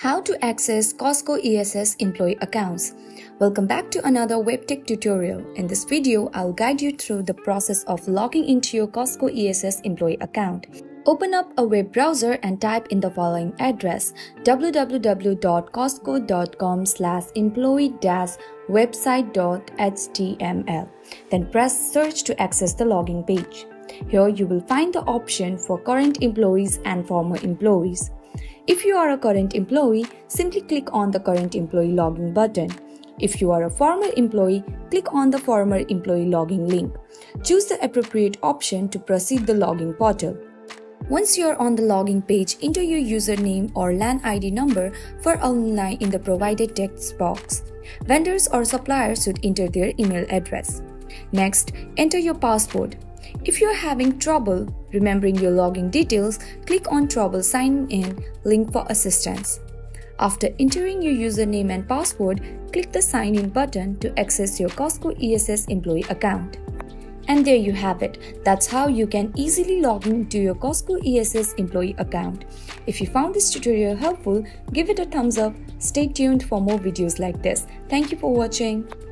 How to access Costco ESS employee accounts. Welcome back to another WebTech tutorial. In this video, I'll guide you through the process of logging into your Costco ESS employee account. Open up a web browser and type in the following address: www.costco.com/employee-website.html. Then press search to access the login page. Here you will find the option for current employees and former employees. If you are a current employee, simply click on the current employee login button. If you are a former employee, click on the former employee login link. Choose the appropriate option to proceed the login portal. Once you are on the login page, enter your username or LAN ID number for alumni in the provided text box. Vendors or suppliers should enter their email address. Next, enter your password. If you are having trouble remembering your login details, click on Trouble Signing In link for assistance. After entering your username and password, click the Sign In button to access your Costco ESS employee account. And there you have it. That's how you can easily log into your Costco ESS employee account. If you found this tutorial helpful, give it a thumbs up. Stay tuned for more videos like this. Thank you for watching.